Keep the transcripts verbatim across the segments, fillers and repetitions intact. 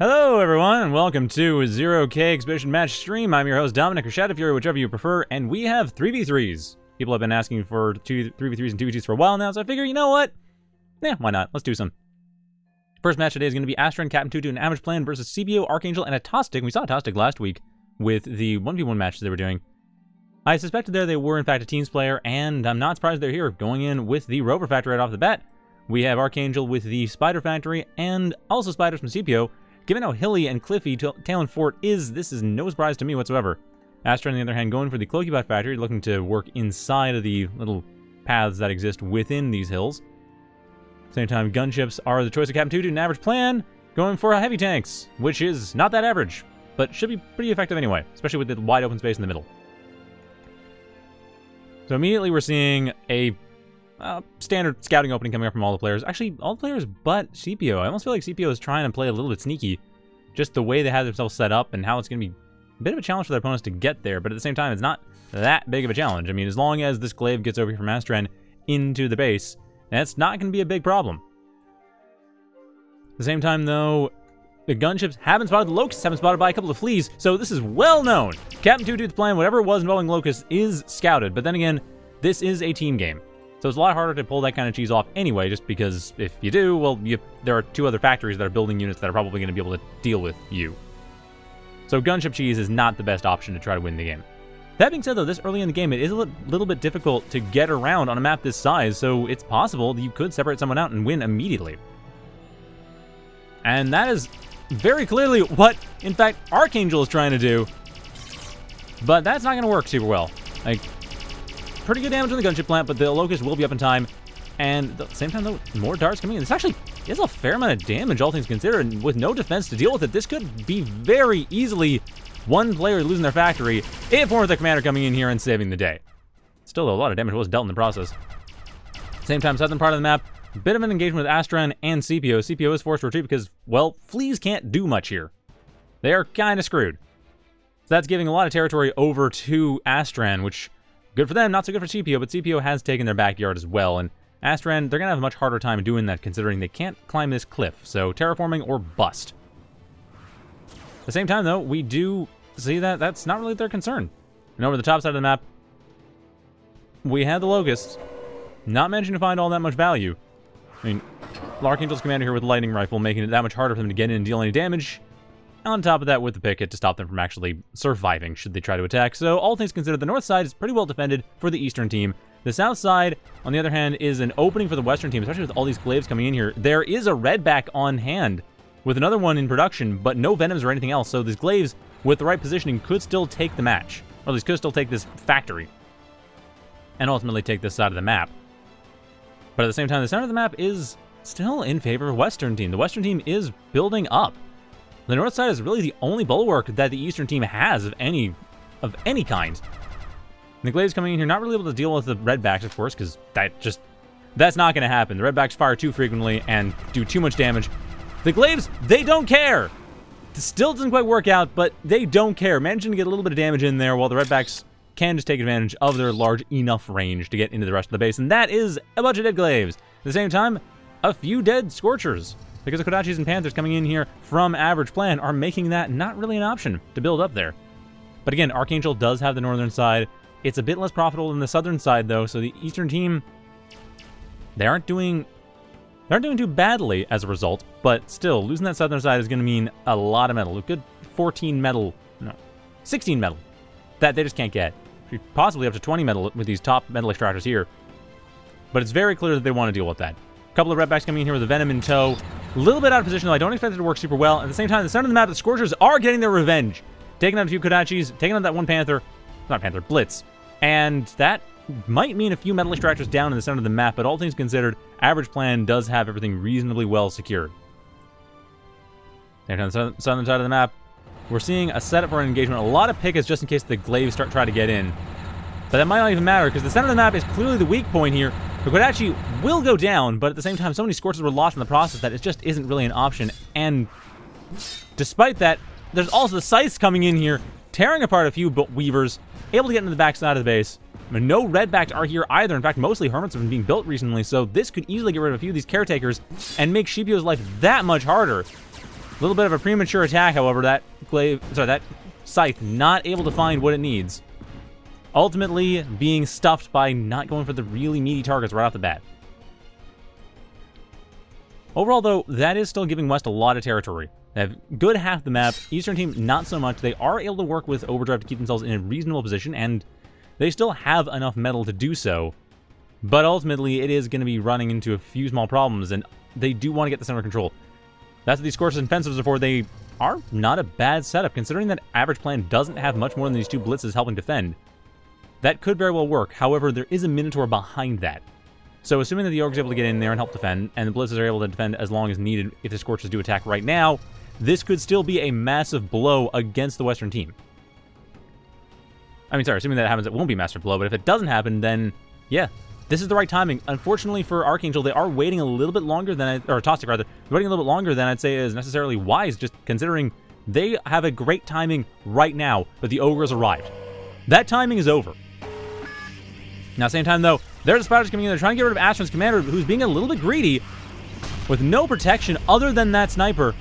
Hello everyone, and welcome to Zero-K Exhibition Match Stream. I'm your host Dominic, or Shadow Fury, whichever you prefer, and we have three v threes. People have been asking for two, three v threes and two v twos for a while now, so I figure, you know what? Yeah, why not? Let's do some. First match today is going to be Astran, Captaintoottoot, and AveragePlan versus Sippio, Archangel, and ATOSTIC. We saw ATOSTIC last week with the one v one matches they were doing. I suspected there they were, in fact, a teams player, and I'm not surprised they're here, going in with the Rover Factory right off the bat. We have Archangel with the Spider Factory, and also Spiders from Sippio. Given how hilly and cliffy Talen Fort is, this is no surprise to me whatsoever. Astran, on the other hand, going for the Cloakie Bot Factory, looking to work inside of the little paths that exist within these hills. Same time, gunships are the choice of Captaintoottoot and AveragePlan, going for heavy tanks, which is not that average, but should be pretty effective anyway, especially with the wide open space in the middle. So immediately we're seeing a Uh, standard scouting opening coming up from all the players. Actually, all the players but Sippio. I almost feel like Sippio is trying to play a little bit sneaky. Just the way they have themselves set up and how it's going to be a bit of a challenge for their opponents to get there. But at the same time, it's not that big of a challenge. I mean, as long as this Glaive gets over here from Astran into the base, that's not going to be a big problem. At the same time, though, the gunships haven't spotted the Locusts, haven't spotted by a couple of Fleas. So this is well known. Captaintoottoot's plan, whatever it was involving Locusts, is scouted. But then again, this is a team game. So it's a lot harder to pull that kind of cheese off anyway, just because if you do, well, you, there are two other factories that are building units that are probably going to be able to deal with you. So gunship cheese is not the best option to try to win the game. That being said, though, this early in the game, it is a little bit difficult to get around on a map this size, so it's possible that you could separate someone out and win immediately. And that is very clearly what, in fact, Archangel is trying to do. But that's not going to work super well. Like, pretty good damage on the gunship plant, but the Locust will be up in time. And at the same time, though, more darts coming in. This actually is a fair amount of damage, all things considered, and with no defense to deal with it, this could be very easily one player losing their factory, if one of the commander coming in here and saving the day. Still, a lot of damage was dealt in the process. Same time, southern part of the map, a bit of an engagement with Astran and Sippio. Sippio is forced to retreat because, well, Fleas can't do much here. They are kind of screwed. So that's giving a lot of territory over to Astran, which... good for them, not so good for Sippio, but Sippio has taken their backyard as well, and Astran, they're going to have a much harder time doing that considering they can't climb this cliff, so terraforming or bust. At the same time, though, we do see that that's not really their concern. And over the top side of the map, we had the Locusts, not managing to find all that much value. I mean, Archangel's commander here with Lightning Rifle, making it that much harder for them to get in and deal any damage. On top of that, with the Picket to stop them from actually surviving should they try to attack. So, all things considered, the north side is pretty well defended for the eastern team. The south side, on the other hand, is an opening for the western team, especially with all these Glaives coming in here. There is a Redback on hand with another one in production, but no Venoms or anything else. So, these Glaives, with the right positioning, could still take the match. Or at least could still take this factory. And ultimately take this side of the map. But at the same time, the center of the map is still in favor of the western team. The western team is building up. The north side is really the only bulwark that the eastern team has of any of any kind. And the Glaives coming in here, not really able to deal with the Redbacks, of course, because that just that's not going to happen. The Redbacks fire too frequently and do too much damage. The Glaives, they don't care. This still doesn't quite work out, but they don't care. Managing to get a little bit of damage in there while the Redbacks can just take advantage of their large enough range to get into the rest of the base. And that is a bunch of dead Glaives. At the same time, a few dead Scorchers. Because the Kodachis and Panthers coming in here from AveragePlan are making that not really an option to build up there. But again, Archangel does have the northern side. It's a bit less profitable than the southern side, though, so the eastern team, they aren't doing they aren't doing too badly as a result, but still, losing that southern side is going to mean a lot of metal. A good fourteen metal, no, sixteen metal, that they just can't get. Possibly up to twenty metal with these top metal extractors here. But it's very clear that they want to deal with that. A couple of Redbacks coming in here with a Venom in tow. A little bit out of position, though. I don't expect it to work super well. At the same time, the center of the map, the Scorchers are getting their revenge. Taking out a few Kodachis, taking out that one Panther. Not Panther, Blitz. And that might mean a few metal extractors down in the center of the map, but all things considered, AveragePlan does have everything reasonably well secured. And on the southern side of the map, we're seeing a setup for an engagement. A lot of Pickets just in case the Glaives start try to get in. But that might not even matter, because the center of the map is clearly the weak point here. The Kodachi will go down, but at the same time, so many Scorchers were lost in the process that it just isn't really an option. And despite that, there's also the Scythe coming in here, tearing apart a few Weavers, able to get into the backside of the base. I mean, no Redbacks are here either. In fact, mostly Hermits have been being built recently, so this could easily get rid of a few of these Caretakers and make Sippio's life that much harder. A little bit of a premature attack, however, that Glaive, sorry, that Scythe not able to find what it needs. Ultimately being stuffed by not going for the really meaty targets right off the bat. Overall, though, that is still giving West a lot of territory. They have a good half the map. Eastern team, not so much. They are able to work with Overdrive to keep themselves in a reasonable position, and they still have enough metal to do so. But ultimately, it is going to be running into a few small problems, and they do want to get this under control. That's what these Scorchers and Fences are for. They are not a bad setup, considering that AveragePlan doesn't have much more than these two Blitzes helping defend. That could very well work. However, there is a Minotaur behind that. So assuming that the Ogre's able to get in there and help defend, and the Blitzes are able to defend as long as needed if the Scorchers do attack right now, this could still be a massive blow against the Western team. I mean, sorry, assuming that happens, it won't be a massive blow, but if it doesn't happen, then yeah, this is the right timing. Unfortunately for Archangel, they are waiting a little bit longer than, I, or Tostic rather, waiting a little bit longer than I'd say is necessarily wise, just considering they have a great timing right now, but the Ogre has arrived. That timing is over. Now, same time though, there's the Spiders coming in. They're trying to get rid of Astron's commander, who's being a little bit greedy with no protection other than that sniper.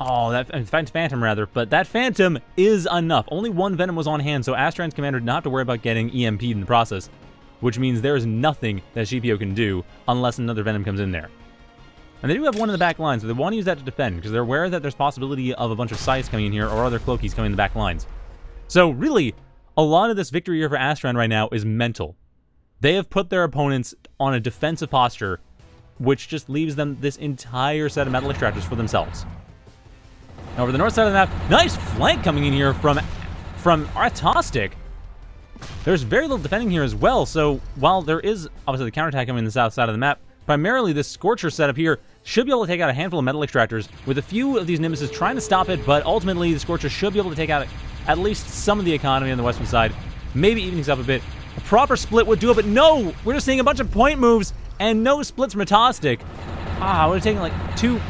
Oh, that Phantom, rather. But that Phantom is enough. Only one Venom was on hand, so Astran's commander did not have to worry about getting E M P'd in the process, which means there is nothing that Sippio can do unless another Venom comes in there. And they do have one in the back line, so they want to use that to defend, because they're aware that there's possibility of a bunch of Scythes coming in here or other Cloakies coming in the back lines. So, really, a lot of this victory here for Astran right now is mental. They have put their opponents on a defensive posture, which just leaves them this entire set of metal extractors for themselves. Over the north side of the map, nice flank coming in here from from ATOSTIC. There's very little defending here as well, so while there is obviously the counterattack coming in the south side of the map, primarily this Scorcher setup here should be able to take out a handful of metal extractors, with a few of these Nemesis trying to stop it, but ultimately the Scorcher should be able to take out at least some of the economy on the western side, maybe even things up a bit. A proper split would do it, but no! We're just seeing a bunch of point moves and no splits from ATOSTIC. Ah, we're taking like two...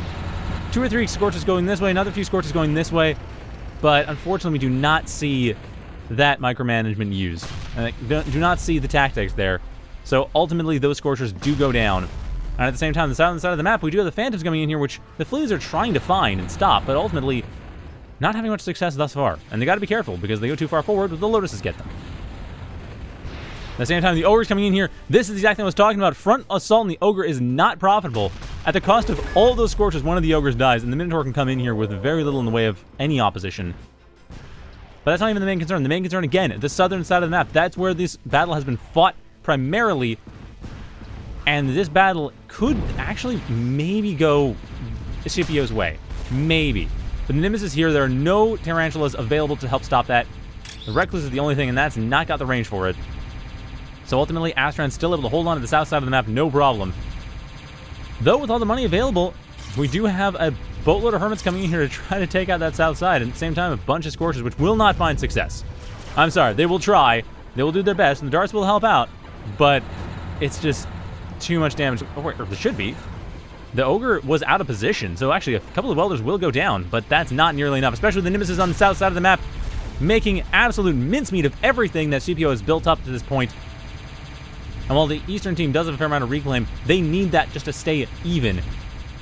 Two or three Scorchers going this way, another few Scorchers going this way, but unfortunately we do not see that micromanagement used. I do not see the tactics there, so ultimately those Scorchers do go down. And at the same time, the side on the side of the map, we do have the Phantoms coming in here, which the Fleas are trying to find and stop, but ultimately not having much success thus far. And they got to be careful because they go too far forward, but the Lotuses get them. At the same time, the Ogre's coming in here. This is exactly what I was talking about. Front Assault and the Ogre is not profitable. At the cost of all those Scorchers, one of the Ogres dies, and the Minotaur can come in here with very little in the way of any opposition. But that's not even the main concern. The main concern, again, the southern side of the map. That's where this battle has been fought primarily. And this battle could actually maybe go Scipio's way. Maybe. But the Nemesis here, there are no Tarantulas available to help stop that. The Reckless is the only thing, and that's not got the range for it. So ultimately, Astran's still able to hold on to the south side of the map, no problem. Though, with all the money available, we do have a boatload of Hermits coming in here to try to take out that south side, and at the same time, a bunch of Scorchers, which will not find success. I'm sorry, they will try, they will do their best, and the Darts will help out, but it's just too much damage. Or it should be. The Ogre was out of position, so actually a couple of Welders will go down, but that's not nearly enough, especially the Nemesis on the south side of the map, making absolute mincemeat of everything that Sippio has built up to this point. And while the Eastern team does have a fair amount of reclaim, they need that just to stay even.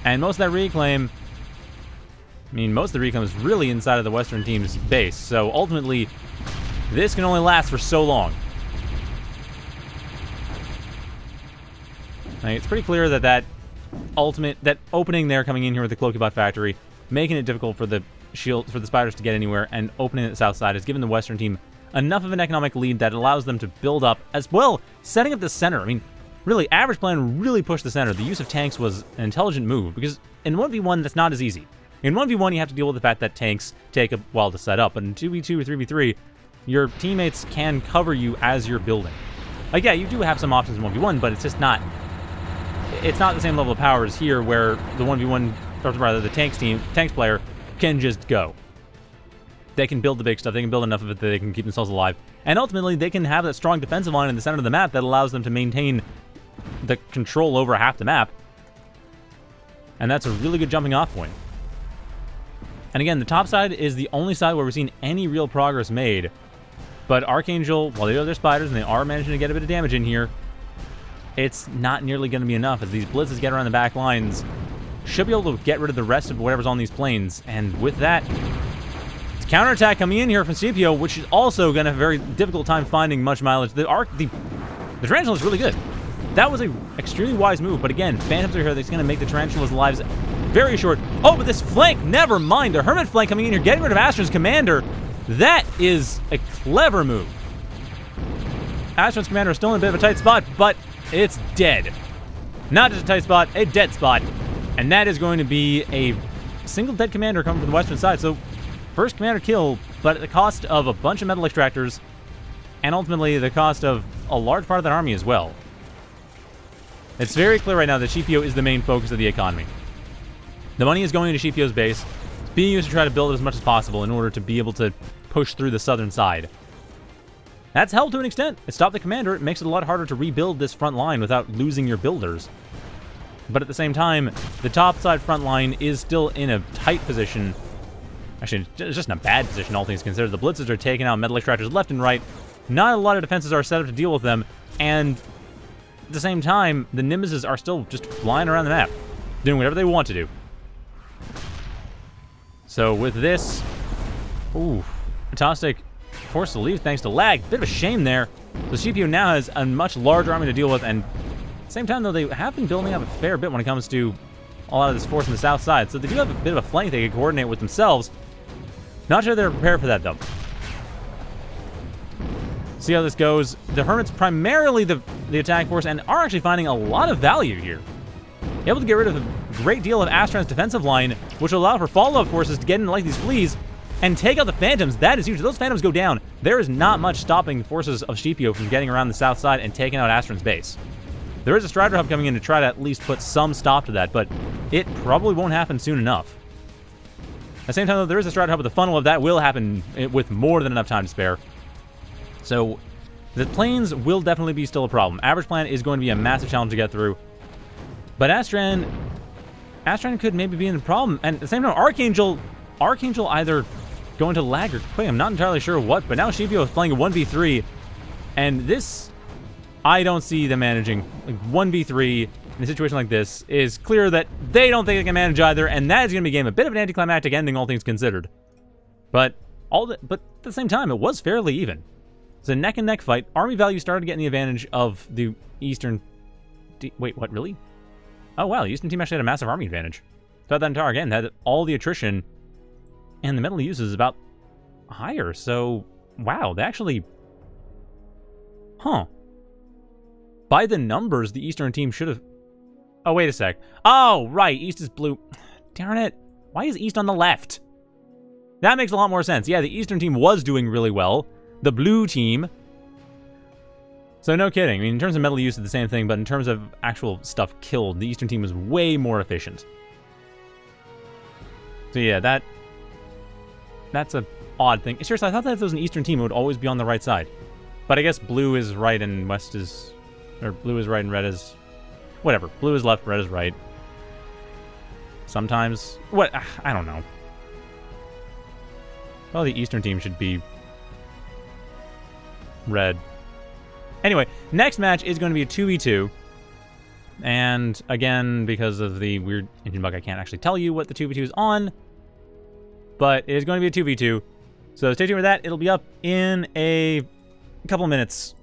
And most of that reclaim, I mean, most of the reclaim is really inside of the Western team's base. So ultimately, this can only last for so long. I mean, it's pretty clear that that ultimate, that opening there coming in here with the Cloakie Bot Factory, making it difficult for the shield, for the Spiders to get anywhere, and opening the south side has given the Western team enough of an economic lead that allows them to build up, as well setting up the center. I mean, really, AveragePlan really pushed the center. The use of tanks was an intelligent move, because in one v one, that's not as easy. In one v one, you have to deal with the fact that tanks take a while to set up, but in two v two or three v three, your teammates can cover you as you're building. Like, yeah, you do have some options in one v one, but it's just not, it's not the same level of power as here, where the one v one, or rather the tanks team, tanks player, can just go. They can build the big stuff, they can build enough of it that they can keep themselves alive. And ultimately, they can have that strong defensive line in the center of the map that allows them to maintain the control over half the map. And that's a really good jumping off point. And again, the top side is the only side where we've seen any real progress made. But Archangel, while they are their Spiders and they are managing to get a bit of damage in here, it's not nearly going to be enough as these Blitzes get around the back lines. Should be able to get rid of the rest of whatever's on these planes. And with that, it's counterattack coming in here from Sippio, which is also going to have a very difficult time finding much mileage. The arc, the, the Tarantula is really good. That was a extremely wise move, but again, Phantoms are here. That's going to make the Tarantula's lives very short. Oh, but this flank, never mind. The Hermit flank coming in here, getting rid of Astron's commander. That is a clever move. Astron's commander is still in a bit of a tight spot, but it's dead. Not just a tight spot, a dead spot. And that is going to be a single dead commander coming from the western side. So first commander kill, but at the cost of a bunch of metal extractors, and ultimately the cost of a large part of that army as well. It's very clear right now that Sippio is the main focus of the economy. The money is going into Scipio's base. It's being used to try to build it as much as possible in order to be able to push through the southern side. That's helped to an extent. It stopped the commander. It makes it a lot harder to rebuild this front line without losing your builders. But at the same time, the top side front line is still in a tight position. Actually, it's just in a bad position, all things considered. The blitzes are taking out metal extractors left and right. Not a lot of defenses are set up to deal with them. And at the same time, the Nimbuses are still just flying around the map, doing whatever they want to do. So with this, ooh, ATOSTIC forced to leave thanks to lag. Bit of a shame there. The Sippio now has a much larger army to deal with, and at the same time, though, they have been building up a fair bit when it comes to a lot of this force on the south side. So they do have a bit of a flank they can coordinate with themselves. Not sure they're prepared for that, though. See how this goes. The Hermit's primarily the, the attack force and are actually finding a lot of value here. Able to get rid of a great deal of Astran's defensive line, which will allow for follow-up forces to get in like these fleas and take out the Phantoms. That is huge. Those Phantoms go down. There is not much stopping the forces of Sippio from getting around the south side and taking out Astran's base. There is a Strider Hub coming in to try to at least put some stop to that, but it probably won't happen soon enough. At the same time, though, there is a Strider Hub with a funnel of that will happen with more than enough time to spare. So the planes will definitely be still a problem. AveragePlan is going to be a massive challenge to get through. But Astran, Astran could maybe be in the problem. And at the same time, Archangel, Archangel either going to lag or quit. I'm not entirely sure what, but now Sippio is playing a one v three. And this, I don't see them managing. Like one v three in a situation like this is clear that they don't think they can manage either. And that is going to be a game, a bit of an anticlimactic ending, all things considered. But, all the, but at the same time, it was fairly even. It's a neck and neck fight. Army value started getting the advantage of the Eastern... D Wait, what, really? Oh, wow, the Eastern team actually had a massive army advantage. Throughout that entire game, they had all the attrition, and the metal use is about higher, so... Wow, they actually... Huh. By the numbers, the Eastern team should have... Oh, wait a sec. Oh, right, East is blue. Darn it. Why is East on the left? That makes a lot more sense. Yeah, the Eastern team was doing really well. The blue team. So no kidding. I mean, in terms of metal use, it's the same thing, but in terms of actual stuff killed, the Eastern team was way more efficient. So yeah, that that's a odd thing. Seriously, I thought that if there was an Eastern team, it would always be on the right side. But I guess blue is right and west is... Or blue is right and red is... Whatever. Blue is left, red is right. Sometimes... What? I don't know. Well, the Eastern team should be... red. Anyway, next match is going to be a two v two. And again, because of the weird engine bug, I can't actually tell you what the two v two is on. But it is going to be a two v two. So stay tuned for that. It'll be up in a couple minutes.